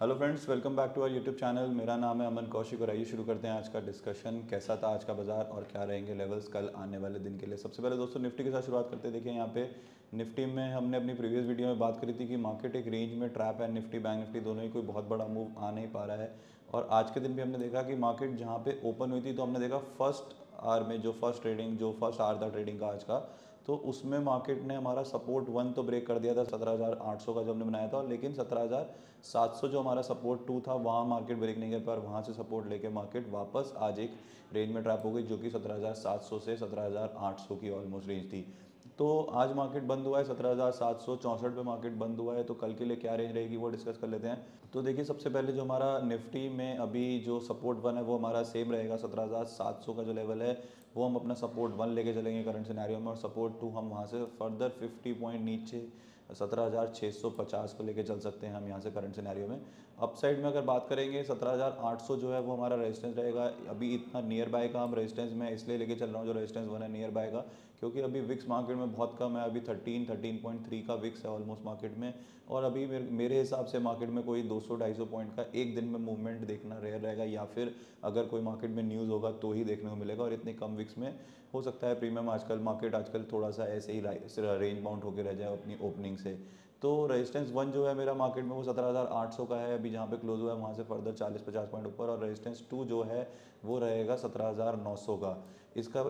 Hello friends, welcome back to our YouTube channel. मेरा नाम है अमन कौशिक और आइए शुरू करते हैं आज का डिस्कशन। कैसा था आज का बाजार और क्या रहेंगे लेवल्स कल आने वाले दिन के लिए। सबसे पहले दोस्तों निफ्टी के साथ शुरुआत करते हैं। देखिए यहाँ पे निफ्टी में हमने अपनी प्रीवियस वीडियो में बात करी थी कि मार्केट एक रेंज में ट्रैप है। निफ्टी बैंक निफ्टी दोनों ही कोई बहुत बड़ा मूव आ नहीं पा रहा है। और आज के दिन भी हमने देखा कि मार्केट जहाँ पे ओपन हुई थी तो हमने देखा फर्स्ट आर में जो फर्स्ट आर था ट्रेडिंग का आज का, तो उसमें मार्केट ने हमारा सपोर्ट 1 तो ब्रेक कर दिया था 17,800 का जो हमने बनाया था, लेकिन 17,700 जो हमारा सपोर्ट 2 था वहाँ मार्केट ब्रेक नहीं कर पाया। वहाँ से सपोर्ट लेके मार्केट वापस आज एक रेंज में ट्रैप हो गई जो कि 17,700 से 17,800 की ऑलमोस्ट रेंज थी। तो आज मार्केट बंद हुआ है 17,764 पे मार्केट बंद हुआ है। तो कल के लिए क्या रेंज रहेगी वो डिस्कस कर लेते हैं। तो देखिए सबसे पहले जो हमारा निफ्टी में अभी जो सपोर्ट 1 है वो हमारा सेम रहेगा। 17,700 का जो लेवल है वो हम अपना सपोर्ट 1 लेके चलेंगे करंट सिनेरियो में, और सपोर्ट 2 हम वहाँ से फर्दर 50 पॉइंट नीचे 17,650 को लेके चल सकते हैं हम यहाँ से करंट सिनेरियो में। अपसाइड में अगर बात करेंगे 17,800 जो है वो हमारा रेजिस्टेंस रहेगा। अभी इतना नियर बाय का हम रेजिस्टेंस में इसलिए लेके चल रहा हूँ, जो रेजिस्टेंस 1 है नियर बाय का, क्योंकि अभी विक्स मार्केट में बहुत कम है। अभी 13.3 का विक्स है ऑलमोस्ट मार्केट में, और अभी मेरे हिसाब से मार्केट में कोई 200-250 पॉइंट का एक दिन में मूवमेंट देखना रेयर रहेगा, या फिर अगर कोई मार्केट में न्यूज़ होगा तो ही देखने को मिलेगा। और इतने कम विक्स में हो सकता है प्रीमियम आजकल मार्केट थोड़ा सा ऐसे ही रेंज बाउंड होकर रह जाए अपनी ओपनिंग से। तो रेजिस्टेंस 1 जो है मेरा मार्केट में वो 17,800 का है अभी जहाँ पे क्लोज हुआ है, वहाँ से फर्दर 40-50 पॉइंट ऊपर, और रेजिस्टेंस 2 जो है वो रहेगा 17,900 का।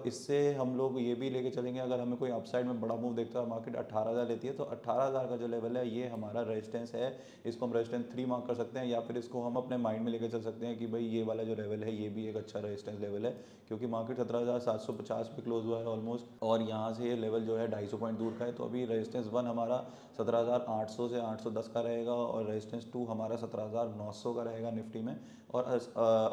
इससे हम लोग ये भी लेके चलेंगे अगर हमें कोई अपसाइड में बड़ा मूव देखता है मार्केट 18,000 लेती है तो 18,000 का जो लेवल है ये हमारा रेजिस्टेंस है। इसको हम रेजिस्टेंस 3 मार्क कर सकते हैं, या फिर इसको हम अपने माइंड में लेकर चल सकते हैं कि भाई ये वाला जो लेवल है ये भी एक अच्छा रेजिस्टेंस लेवल है, क्योंकि मार्केट 17,750 पे क्लोज हुआ है ऑलमोस्ट, और यहाँ से ये लेवल जो है 250 पॉइंट दूर का है। तो अभी रेजिस्टेंस 1 हमारा 17,800 से 810 का रहेगा, और रेजिस्टेंस 2 हमारा 17,900 का रहेगा निफ्टी में, और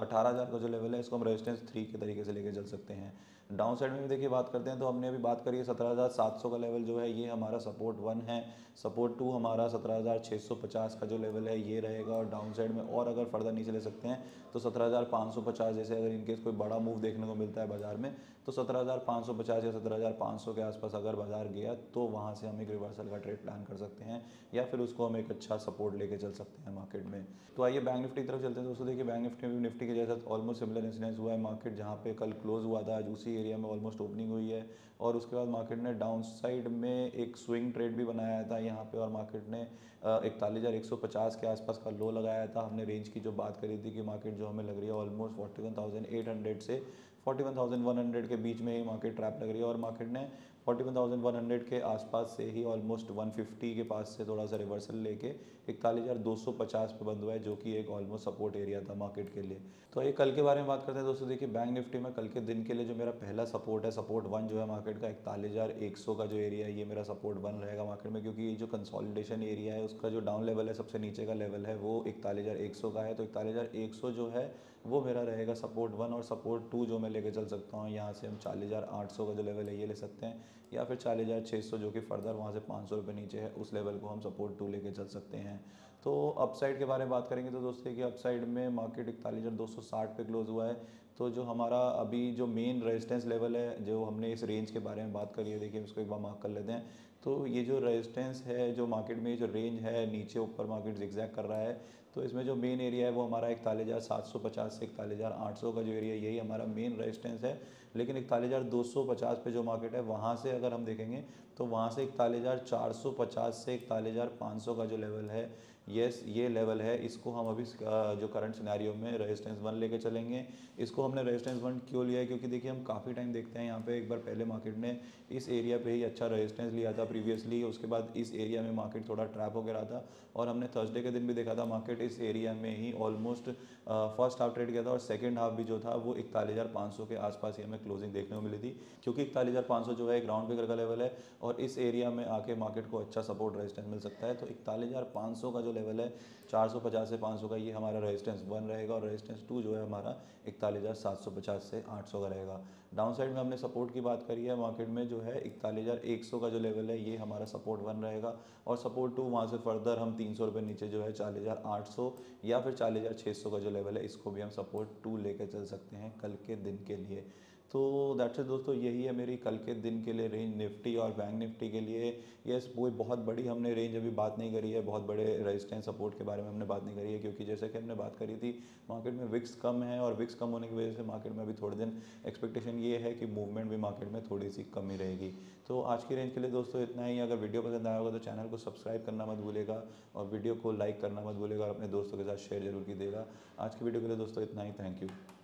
18,000 का जो लेवल है इसको हम रेजिस्टेंस 3 के तरीके से लेके चल सकते हैं। डाउन साइड में भी देखिए बात करते हैं तो हमने अभी बात करी है 17,700 का लेवल जो है ये हमारा सपोर्ट 1 है। सपोर्ट 2 हमारा 17,650 का जो लेवल है ये रहेगा, और डाउन साइड में और अगर फर्दर नीचे ले सकते हैं तो 17,550 जैसे अगर इनकेस कोई बड़ा मूव देखने को मिलता है बाजार में तो 17,550 या 17,500 के आसपास अगर बाजार गया तो वहाँ से हम एक रिवर्सल का ट्रेड प्लान कर सकते हैं, या फिर उसको हम एक अच्छा सपोर्ट लेके चल सकते हैं मार्केट में। तो आइए बैंक निफ्टी की तरफ चलते हैं दोस्तों। देखिए बैंक निफ्टी में भी निफ्टी के जैसा ऑलमोस्ट सिमिलर इंसिडेंस हुआ है। मार्केट जहाँ पे कल क्लोज हुआ था आज उसी एरिया में ऑलमोस्ट ओपनिंग हुई है, और उसके बाद मार्केट ने डाउन साइड में एक स्विंग ट्रेड भी बनाया था यहाँ पे, और मार्केट ने 41,150 के आसपास का लो लगाया था। हमने रेंज की जो बात करी थी कि मार्केट जो हमें लग रही है ऑलमोस्ट 41,800 से 41,100 के बीच में ही मार्केट ट्रैप लग रही है, और मार्केट ने 41,100 के आसपास से ही ऑलमोस्ट 150 के पास से थोड़ा सा रिवर्सल लेके 41,250 पे बंद हुआ है, जो कि एक ऑलमोस्ट सपोर्ट एरिया था मार्केट के लिए। तो ये कल के बारे में बात करते हैं दोस्तों। देखिए बैंक निफ्टी में कल के दिन के लिए जो मेरा पहला सपोर्ट है सपोर्ट 1 जो है मार्केट का 41,100 का जो एरिया है ये मेरा सपोर्ट 1 रहेगा मार्केट में, क्योंकि ये जो कंसोलिडेशन एरिया है उसका जो डाउन लेवल है सबसे नीचे का लेवल है वो 41,100 का है। तो 41,100 जो है वो मेरा रहेगा सपोर्ट 1, और सपोर्ट 2 जो मैं लेके चल सकता हूँ यहाँ से हम 40,800 का जो लेवल है ये ले सकते हैं, या फिर 40,600 जो कि फर्दर वहाँ से 500 रुपये नीचे है उस लेवल को हम सपोर्ट 2 लेके चल सकते हैं। तो अपसाइड के बारे में बात करेंगे तो दोस्तों कि अपसाइड में मार्केट 41,260 पे क्लोज हुआ है। तो जो हमारा अभी जो मेन रेजिस्टेंस लेवल है जो हमने इस रेंज के बारे में बात करी है, देखिए उसको एक बार मार्क कर लेते हैं। तो ये जो रेजिस्टेंस है जो मार्केट में जो रेंज है नीचे ऊपर मार्केट जिगजैग कर रहा है, तो इसमें जो मेन एरिया है वो हमारा 41,750 से 41,800 का जो एरिया यही हमारा मेन रेजिस्टेंस है। लेकिन 41,250 पे जो मार्केट है वहाँ से अगर हम देखेंगे तो वहाँ से 41,450 से 41,500 का जो लेवल है ये लेवल है, इसको हम अभी जो करंट सिनेरियो में रेजिस्टेंस 1 लेके चलेंगे। इसको हमने रेजिस्टेंस 1 क्यों लिया है, क्योंकि देखिए हम काफ़ी टाइम देखते हैं यहाँ पे एक बार पहले मार्केट ने इस एरिया पे ही अच्छा रेजिस्टेंस लिया था प्रीवियसली, उसके बाद इस एरिया में मार्केट थोड़ा ट्रैप हो गया था, और हमने थर्सडे के दिन भी देखा था मार्केट इस एरिया में ही ऑलमोस्ट फर्स्ट हाफ ट्रेड किया था, और सेकेंड हाफ भी जो था वो 41,500 के आसपास ही हमें क्लोजिंग देखने को मिली थी, क्योंकि 41,500 जो है एक राउंड फिगर का लेवल है, और इस एरिया में आके मार्केट को अच्छा सपोर्ट रेजिस्टेंस मिल सकता है। तो 41,500 का लेवल है 450 से 500 का ये हमारा रेजिस्टेंस 1 रहेगा, और रेजिस्टेंस 2 जो है हमारा 41,750 से 800 का रहेगा। डाउन साइड में हमने सपोर्ट की बात करी है मार्केट में जो है 41,100 का जो लेवल है ये हमारा सपोर्ट 1 रहेगा, और सपोर्ट 2 वहाँ से फर्दर हम 300 रुपये नीचे जो है 40,800 या फिर 40,600 का जो लेवल है इसको भी हम सपोर्ट 2 लेकर चल सकते हैं कल के दिन के लिए। तो दैट्स इट दोस्तों, यही है मेरी कल के दिन के लिए रेंज निफ्टी और बैंक निफ्टी के लिए। यस, कोई बहुत बड़ी हमने रेंज अभी बात नहीं करी है, बहुत बड़े रेजिस्टेंस सपोर्ट के बारे में हमने बात नहीं करी है, क्योंकि जैसे कि हमने बात करी थी मार्केट में विक्स कम है और विक्स कम होने की वजह से मार्केट में अभी थोड़े दिन एक्सपेक्टेशन ये है कि मूवमेंट भी मार्केट में थोड़ी सी कमी रहेगी। तो आज की रेंज के लिए दोस्तों इतना ही। अगर वीडियो पसंद आया होगा तो चैनल को सब्सक्राइब करना मत भूलेगा और वीडियो को लाइक करना मत भूलेगा और अपने दोस्तों के साथ शेयर जरूर कीजिएगा। आज की वीडियो के लिए दोस्तों इतना ही, थैंक यू।